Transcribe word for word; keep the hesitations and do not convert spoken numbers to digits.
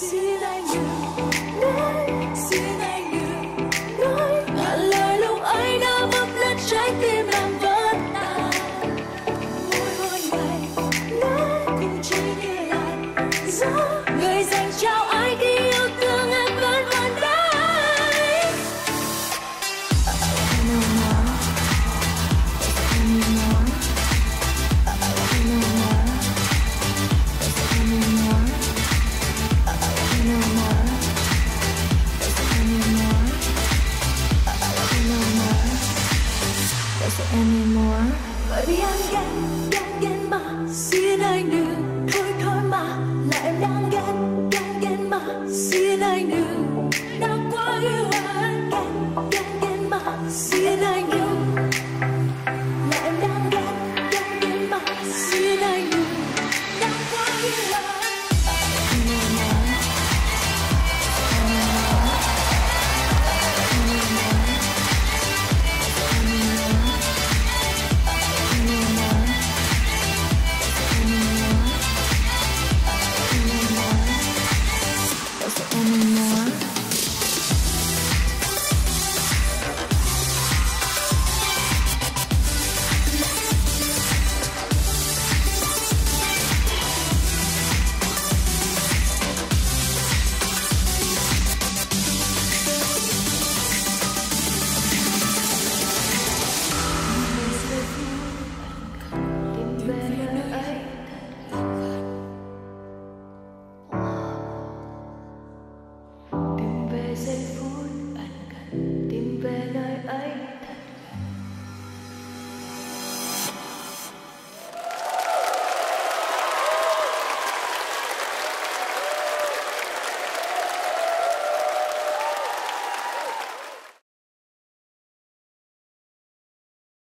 Xin anh đừng, thôi thôi mà, là em đang ghen, ghen ghen mà. Xin anh đừng.